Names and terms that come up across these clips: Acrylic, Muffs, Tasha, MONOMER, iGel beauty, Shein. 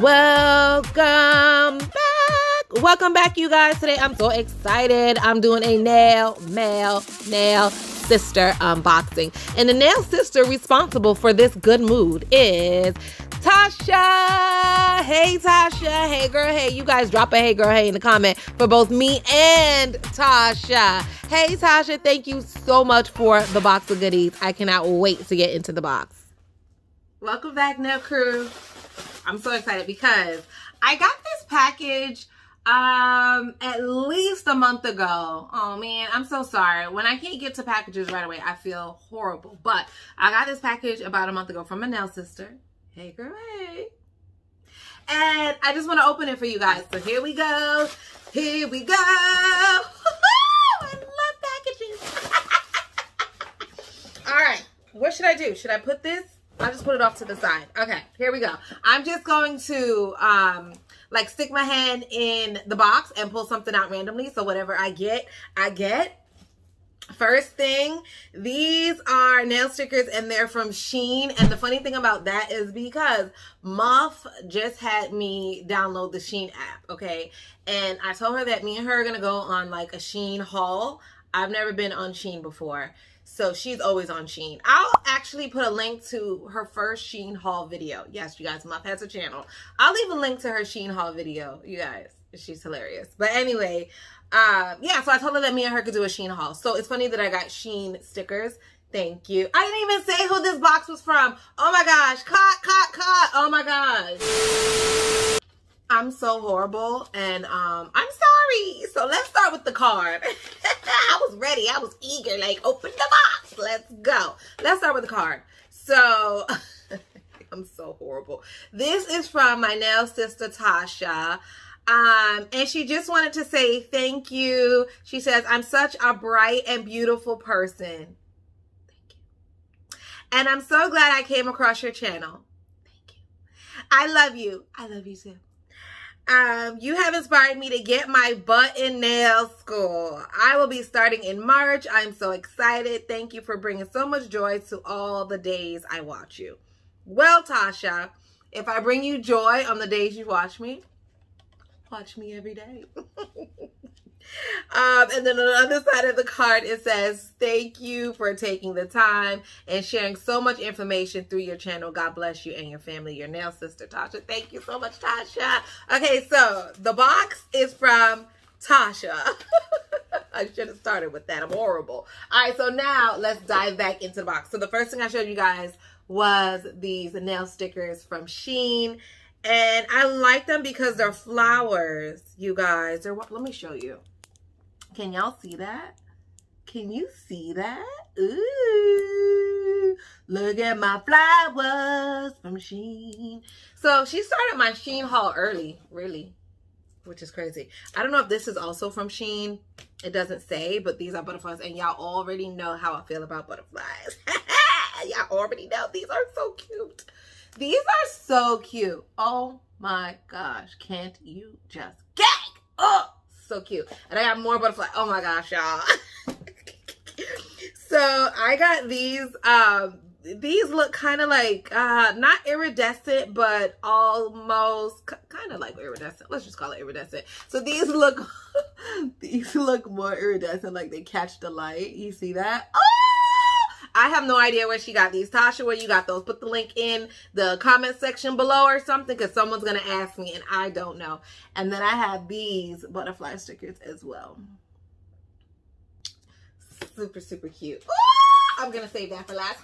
Welcome back you guys. Today I'm so excited. I'm doing a nail sister unboxing, and the nail sister responsible for this good mood is Tasha. Hey Tasha, hey girl, hey. You guys drop a hey girl, hey in the comment for both me and Tasha. Hey Tasha, thank you so much for the box of goodies. I cannot wait to get into the box. Welcome back, nail crew. I'm so excited because I got this package at least a month ago. Oh man, I'm so sorry. When I can't get to packages right away, I feel horrible. But I got this package about a month ago from a nail sister. Hey girl, hey. And I just want to open it for you guys. So here we go. Here we go. I love packaging. All right. What should I do? Should I put this? I'll just put it off to the side. Okay, here we go. I'm just going to like stick my hand in the box and pull something out randomly. So whatever I get, I get. First thing, these are nail stickers and they're from Shein. And the funny thing about that is because Muff just had me download the Shein app, okay? And I told her that me and her are gonna go on like a Shein haul. I've never been on Shein before. So she's always on Shein. I'll actually put a link to her first Shein haul video. Yes, you guys, Muff has a channel. I'll leave a link to her Shein haul video, you guys. She's hilarious. But anyway, yeah, so I told her that me and her could do a Shein haul. So it's funny that I got Shein stickers. Thank you. I didn't even say who this box was from. Oh my gosh. Caught. Oh my gosh. I'm so horrible, and I'm sorry. So let's start with the card. I was ready. I was eager. Like, open the box. Let's go. Let's start with the card. So I'm so horrible. This is from my nail sister, Tasha. And she just wanted to say thank you. She says, I'm such a bright and beautiful person. Thank you. And I'm so glad I came across your channel. Thank you. I love you. I love you too. You have inspired me to get my butt in nail school. I will be starting in March. I'm so excited. Thank you for bringing so much joy to all the days I watch you. Well, Tasha, if I bring you joy on the days you watch me every day. And then on the other side of the card, it says, thank you for taking the time and sharing so much information through your channel. God bless you and your family, your nail sister, Tasha. Thank you so much, Tasha. Okay, so the box is from Tasha. I should have started with that. I'm horrible. All right, so now let's dive back into the box. So the first thing I showed you guys was these nail stickers from Shein. And I like them because they're flowers, you guys. Let me show you. Can y'all see that? Can you see that? Ooh, look at my flowers from Shein. So she started my Shein haul early, really, which is crazy. I don't know if this is also from Shein. It doesn't say, but these are butterflies, and y'all already know how I feel about butterflies. Y'all already know. These are so cute. These are so cute. Oh my gosh. Can't you just gag up? So cute. And I got more butterfly. Oh my gosh, y'all. So I got these look kind of like not iridescent, but almost kind of like iridescent. Let's just call it iridescent. So these look more iridescent, like they catch the light. You see that? Oh, I have no idea where she got these. Tasha, where you got those? Put the link in the comment section below or something, because someone's going to ask me and I don't know. And then I have these butterfly stickers as well. Super, super cute. Ooh, I'm going to save that for last.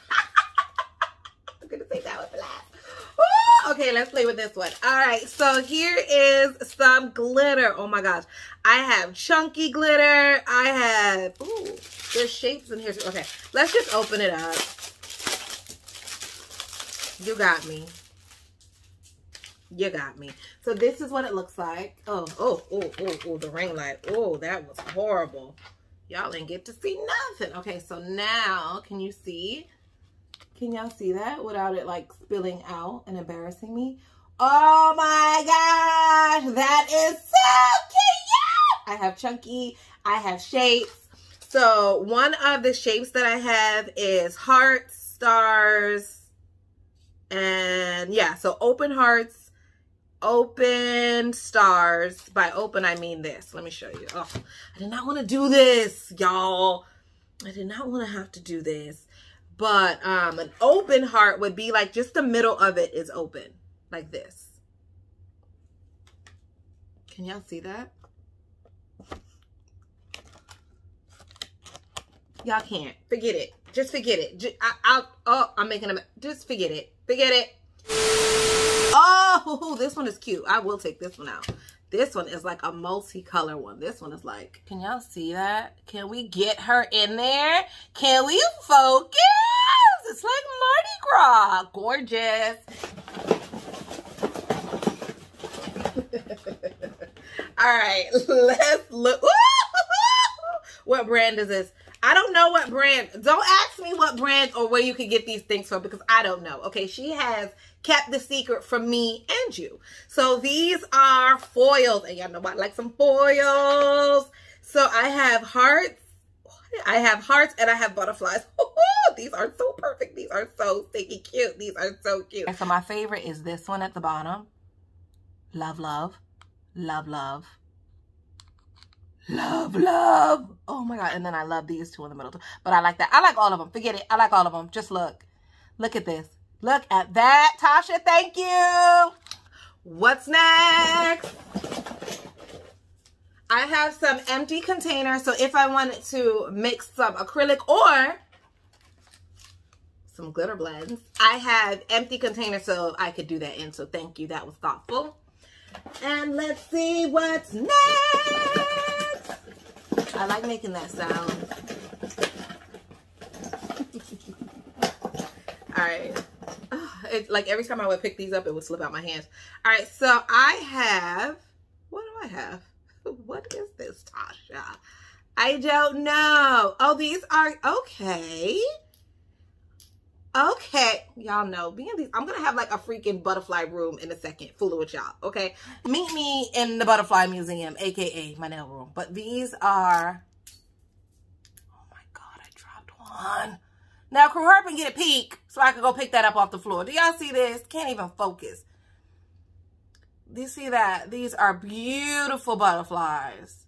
I'm going to save that one for last. Ooh, okay, let's play with this one. All right, so here is some glitter. Oh my gosh. I have chunky glitter. I have... Ooh. There's shapes in here too. Okay, let's just open it up. You got me. You got me. So this is what it looks like. Oh, the ring light. Oh, that was horrible. Y'all didn't get to see nothing. Okay, so now, can you see? Can y'all see that without it like spilling out and embarrassing me? Oh my gosh, that is so cute! I have chunky. I have shapes. So one of the shapes that I have is hearts, stars, and yeah, so open hearts, open stars. By open, I mean this. Let me show you. Oh, I did not want to do this, y'all. I did not want to have to do this. But an open heart would be like just the middle of it is open, like this. Can y'all see that? Y'all can't. Forget it. Just forget it. Just forget it. Forget it. Oh, this one is cute. I will take this one out. This one is like a multicolor one. This one is like, can y'all see that? Can we get her in there? Can we focus? It's like Mardi Gras. Gorgeous. All right, let's look. Ooh! What brand is this? I don't know what brand. Don't ask me what brand or where you can get these things from because I don't know. Okay, she has kept the secret from me and you. So these are foils. And y'all know I like some foils. So I have hearts. I have hearts and I have butterflies. These are so perfect. These are so sticky cute. These are so cute. And so my favorite is this one at the bottom. Love, love, love, love. Love, love. Oh my God. And then I love these two in the middle too. But I like that. I like all of them. Forget it. I like all of them. Just look. Look at this. Look at that. Tasha, thank you. What's next? I have some empty containers. So if I wanted to mix some acrylic or some glitter blends, I have empty containers so I could do that in. So thank you. That was thoughtful. And let's see what's next. I like making that sound. All right. Oh, it's like every time I would pick these up, it would slip out my hands. All right. So I have, what do I have? What is this, Tasha? I don't know. Oh, these are, okay. Okay. Y'all know, being these, I'm going to have like a freaking butterfly room in a second, fooling with y'all, okay? Meet me in the Butterfly Museum, AKA my nail room. But these are, oh my God, I dropped one. Now, crew, hurry up and get a peek so I can go pick that up off the floor. Do y'all see this? Can't even focus. Do you see that? These are beautiful butterflies.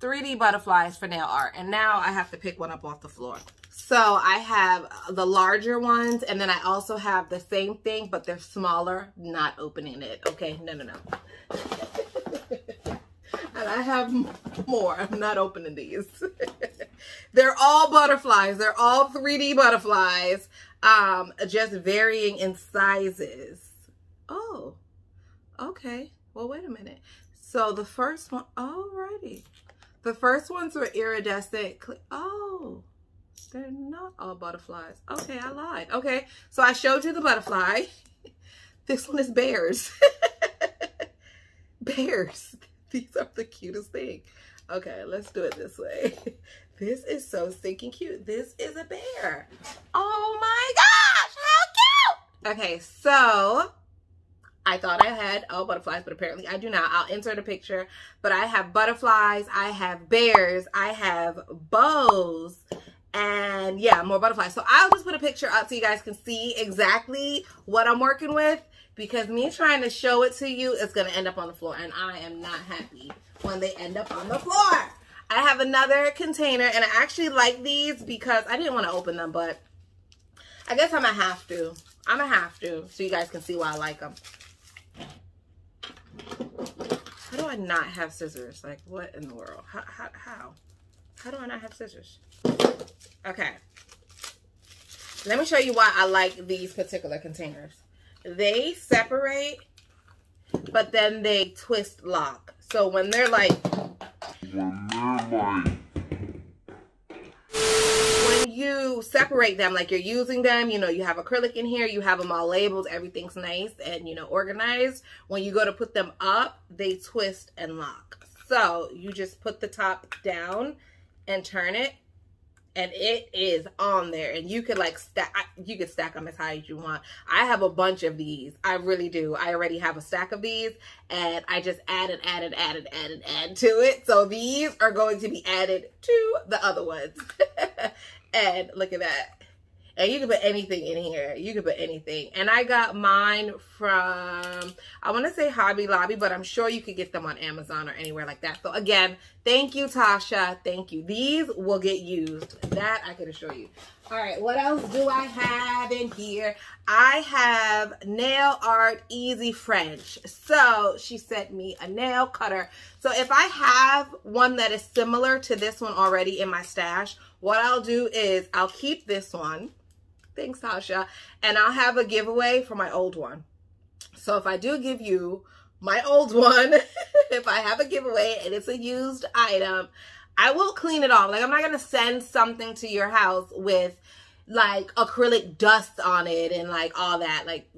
3D butterflies for nail art. And now I have to pick one up off the floor. So I have the larger ones, and then I also have the same thing, but they're smaller, not opening it. Okay, no. And I have more. I'm not opening these. They're all butterflies. They're all 3D butterflies, just varying in sizes. Oh, okay. Well, wait a minute. So the first one, alrighty. The first ones were iridescent. Oh. They're not all butterflies. Okay, I lied. Okay, so I showed you the butterfly. This one is bears. Bears. These are the cutest thing. Okay, let's do it this way. This is so stinking cute. This is a bear. Oh my gosh, how cute! Okay, so I thought I had all butterflies, but apparently I do not. I'll insert a picture. But I have butterflies. I have bears. I have bows. And yeah, more butterflies. So I'll just put a picture up so you guys can see exactly what I'm working with, because me trying to show it to you is going to end up on the floor, and I am not happy when they end up on the floor. I have another container, and I actually like these because I didn't want to open them, but I guess I'm going to have to. I'm going to have to so you guys can see why I like them. How do I not have scissors? Like, what in the world? How do I not have scissors? Okay, let me show you why I like these particular containers. They separate, but then they twist lock. So when they're like, when you separate them, like you're using them, you know, you have acrylic in here, you have them all labeled, everything's nice and, you know, organized. When you go to put them up, they twist and lock. So you just put the top down and turn it. and it is on there, and you could like stack, you could stack them as high as you want. I have a bunch of these. I really do. I already have a stack of these, and I just add and add and add and add and add to it. So these are going to be added to the other ones. And look at that. And you can put anything in here. You can put anything. And I got mine from, I want to say Hobby Lobby, but I'm sure you could get them on Amazon or anywhere like that. So again, thank you, Tasha. Thank you. These will get used. That I can assure you. All right, what else do I have in here? I have Nail Art Easy French. So she sent me a nail cutter. So if I have one that is similar to this one already in my stash, what I'll do is I'll keep this one. Thanks, Tasha. And I'll have a giveaway for my old one. So if I do give you my old one, if I have a giveaway and it's a used item, I will clean it off. Like, I'm not going to send something to your house with like acrylic dust on it and like all that. Like,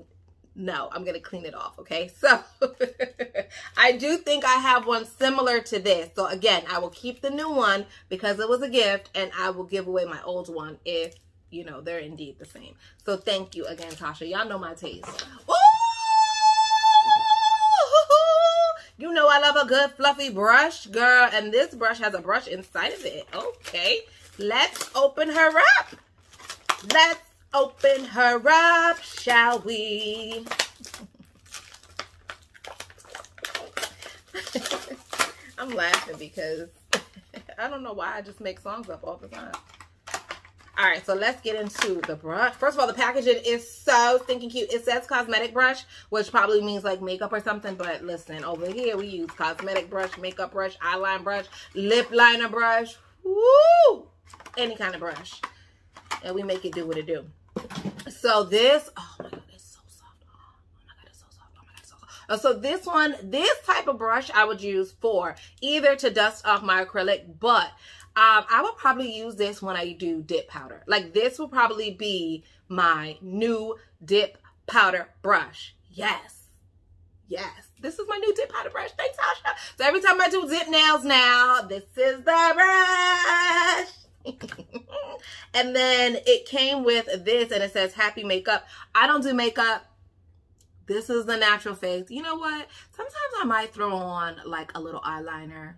no, I'm going to clean it off. Okay. So I do think I have one similar to this. So again, I will keep the new one because it was a gift, and I will give away my old one if, you know, they're indeed the same. So thank you again, Tasha. Y'all know my taste. Ooh! You know I love a good fluffy brush, girl. And this brush has a brush inside of it. Okay. Let's open her up. Let's open her up, shall we? I'm laughing because I don't know why I just make songs up all the time. All right, so let's get into the brush. First of all, the packaging is so stinking cute. It says cosmetic brush, which probably means like makeup or something. But listen, over here we use cosmetic brush, makeup brush, eyeliner brush, lip liner brush. Woo! Any kind of brush. And we make it do what it do. So this, oh my God, it's so soft. Oh my God, it's so soft. Oh my God, it's so soft. So this one, this type of brush I would use for either to dust off my acrylic, but I will probably use this when I do dip powder. Like, this will probably be my new dip powder brush. Yes. Yes. This is my new dip powder brush. Thanks, Tasha. So every time I do dip nails now, this is the brush. And then it came with this, and it says happy makeup. I don't do makeup. This is the natural face. You know what? Sometimes I might throw on like a little eyeliner,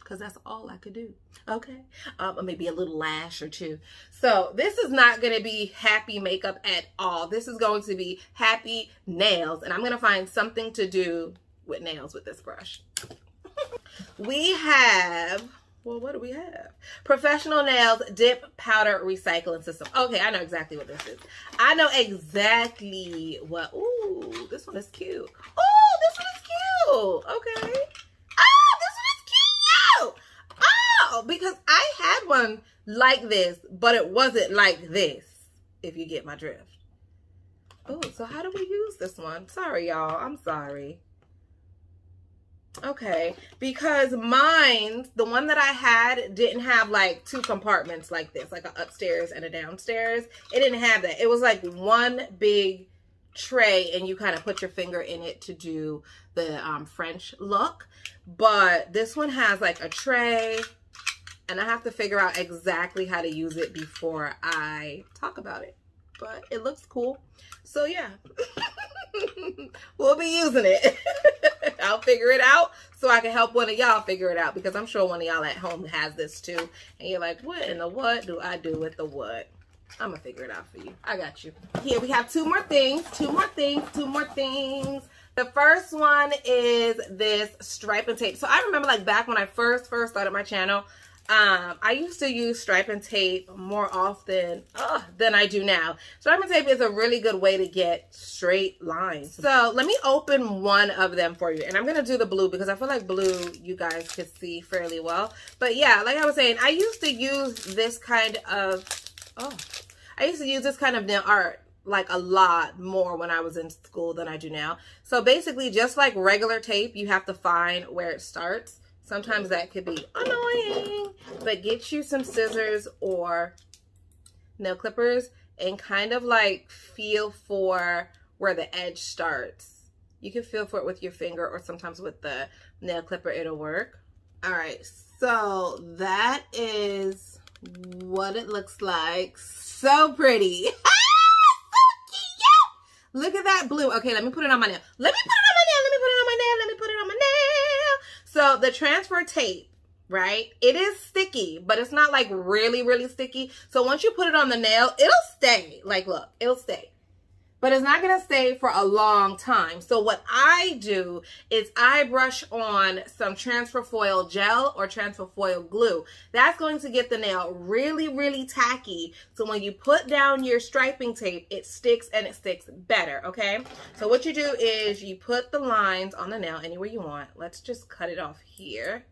because that's all I could do, okay? Maybe a little lash or two. So this is not going to be happy makeup at all. This is going to be happy nails, and I'm going to find something to do with nails with this brush. We have, well, what do we have? Professional Nails Dip Powder Recycling System. Okay, I know exactly what this is. I know exactly what, ooh, this one is cute. Ooh, this one is cute, okay. Because I had one like this, but it wasn't like this, if you get my drift. Oh, so how do we use this one? Sorry, y'all. I'm sorry. Okay, because mine, the one that I had, didn't have like two compartments like this, like an upstairs and a downstairs. It didn't have that. It was like one big tray, and you kind of put your finger in it to do the French look. But this one has like a tray, and I have to figure out exactly how to use it before I talk about it. But it looks cool. So yeah, we'll be using it. I'll figure it out so I can help one of y'all figure it out, because I'm sure one of y'all at home has this too. And you're like, what in the what do I do with the what? I'm gonna figure it out for you. I got you. Here we have two more things, two more things, two more things. The first one is this stripe and tape. So I remember like back when I first started my channel, I used to use stripe and tape more often than I do now. Stripe and tape is a really good way to get straight lines. So let me open one of them for you. And I'm going to do the blue because I feel like blue you guys could see fairly well. But yeah, like I was saying, I used to use this kind of, nail art like a lot more when I was in school than I do now. So basically just like regular tape, you have to find where it starts. Sometimes that could be annoying, but get you some scissors or nail clippers and kind of like feel for where the edge starts. You can feel for it with your finger, or sometimes with the nail clipper, it'll work. All right, so that is what it looks like. So pretty. So cute. Look at that blue. Okay, let me put it on my nail. So the transfer tape, right? It is sticky, but it's not like really, really sticky. So once you put it on the nail, it'll stay. Like, look, it'll stay. But it's not going to stay for a long time. So what I do is I brush on some transfer foil gel or transfer foil glue. That's going to get the nail really, really tacky. So when you put down your striping tape, it sticks and it sticks better, okay? So what you do is you put the lines on the nail anywhere you want. Let's just cut it off here,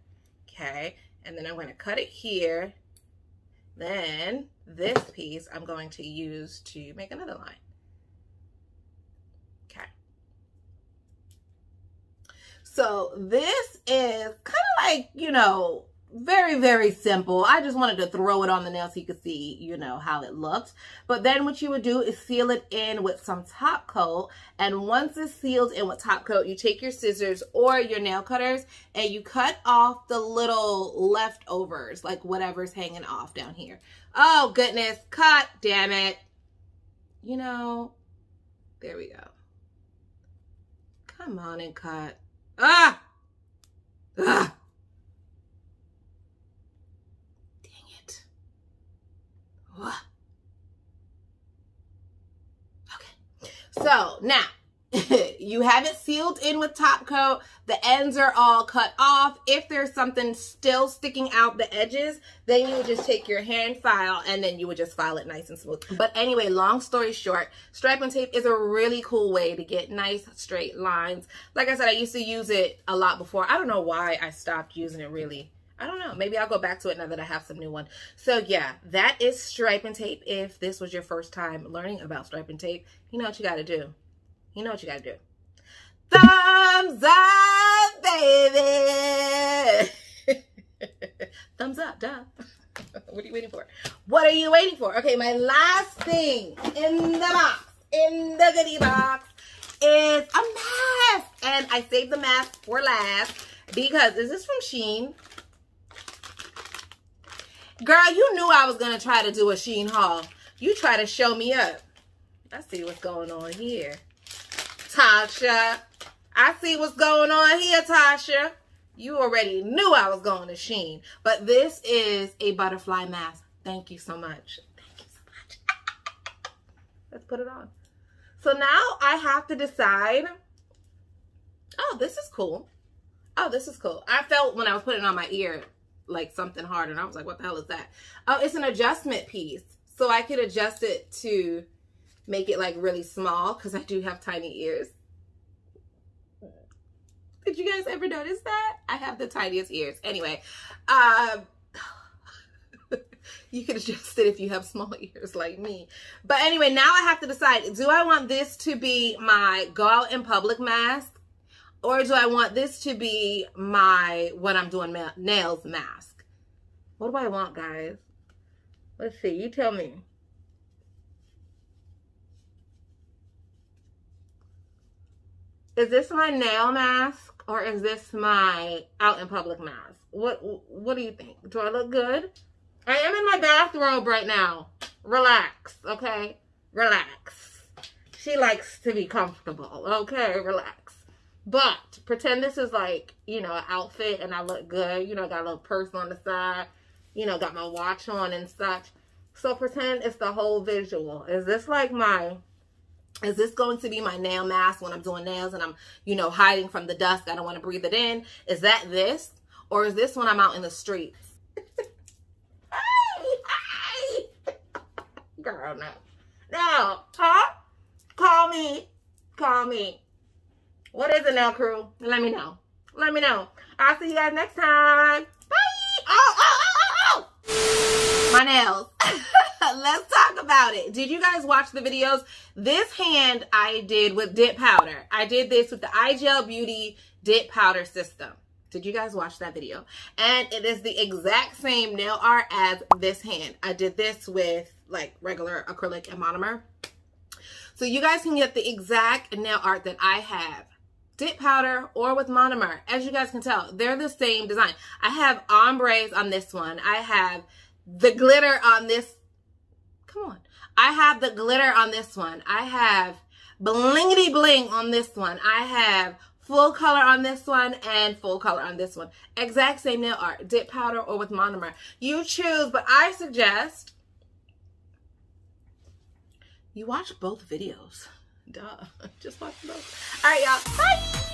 okay? And then I'm going to cut it here. Then this piece I'm going to use to make another line. So this is kind of like, you know, very, very simple. I just wanted to throw it on the nail so you could see, you know, how it looked. But then what you would do is seal it in with some top coat. And once it's sealed in with top coat, you take your scissors or your nail cutters and you cut off the little leftovers, like whatever's hanging off down here. Oh, goodness. Cut. Damn it. You know, there we go. Come on and cut. Ah! Ah! Dang it. Ah. Okay. So now you have it sealed in with top coat. The ends are all cut off. If there's something still sticking out the edges, then you would just take your hand file and then you would just file it nice and smooth. But anyway, long story short, striping tape is a really cool way to get nice straight lines. Like I said, I used to use it a lot before. I don't know why I stopped using it really. I don't know. Maybe I'll go back to it now that I have some new one. So yeah, that is striping tape. If this was your first time learning about striping tape, you know what you got to do. You know what you gotta do. Thumbs up, baby. Thumbs up, duh. What are you waiting for? What are you waiting for? Okay, my last thing in the box, in the goodie box, is a mask. And I saved the mask for last because, is this from Shein? Girl, you knew I was gonna try to do a Shein haul. You try to show me up. I see what's going on here. Tasha, I see what's going on here, Tasha. You already knew I was going to Shein, but this is a butterfly mask. Thank you so much. Thank you so much. Let's put it on. So now I have to decide, oh, this is cool. Oh, this is cool. I felt when I was putting it on my ear, like something hard, and I was like, what the hell is that? Oh, it's an adjustment piece. So I could adjust it to make it like really small because I do have tiny ears. Did you guys ever notice that? I have the tiniest ears. Anyway, you can adjust it if you have small ears like me. But anyway, now I have to decide, do I want this to be my go out in public mask? Or do I want this to be my when I'm doing nails mask? What do I want, guys? Let's see, you tell me. Is this my nail mask or is this my out in public mask? What do you think? Do I look good? I am in my bathrobe right now. Relax, okay? Relax. She likes to be comfortable, okay? Relax. But pretend this is like, you know, an outfit and I look good. You know, got a little purse on the side. You know, got my watch on and such. So pretend it's the whole visual. Is this like my... Is this going to be my nail mask when I'm doing nails and I'm, you know, hiding from the dust? I don't want to breathe it in. Is that this? Or is this when I'm out in the streets? Girl, no. No. Huh? Call me. Call me. What is it now, crew? Let me know. Let me know. I'll see you guys next time. Bye. Oh. My nails. Let's talk about it. Did you guys watch the videos? This hand I did with dip powder. I did this with the iGel Beauty dip powder system. Did you guys watch that video? And it is the exact same nail art as this hand. I did this with like regular acrylic and monomer. So you guys can get the exact nail art that I have. Dip powder or with monomer. As you guys can tell, they're the same design. I have ombres on this one. I have the glitter on this. Come on. I have the glitter on this one. I have blingity bling on this one. I have full color on this one and full color on this one. Exact same nail art, dip powder or with monomer. You choose, but I suggest you watch both videos. Duh. Just watch both. All right, y'all. Bye.